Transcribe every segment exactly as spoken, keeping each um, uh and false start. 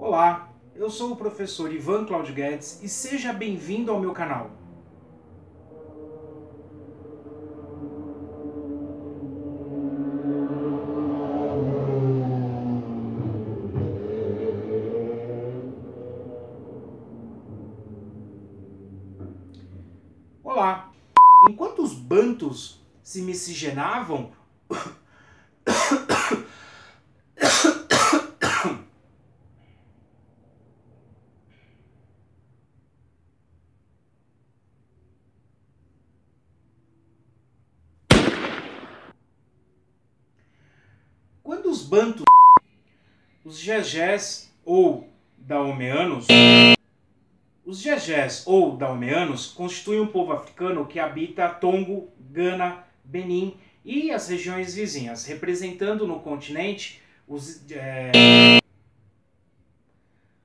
Olá, eu sou o professor Ivan Claudio Guedes e seja bem-vindo ao meu canal. Olá, enquanto os bantos se miscigenavam, Quando os bantos, os gegés ou daomeanos, os gegés ou daomeanos constituem um povo africano que habita Tongo, Gana, Benin e as regiões vizinhas, representando no continente os, é,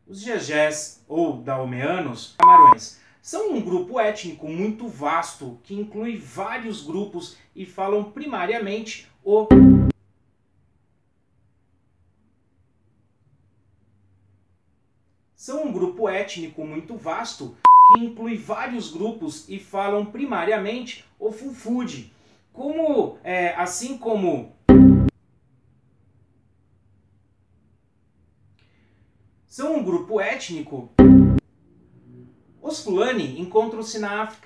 os gegés ou daomeanos camarões. São um grupo étnico muito vasto que inclui vários grupos e falam primariamente o São um grupo étnico muito vasto que inclui vários grupos e falam primariamente o fulfulde, como é, assim como são um grupo étnico. Os fulani encontram-se na África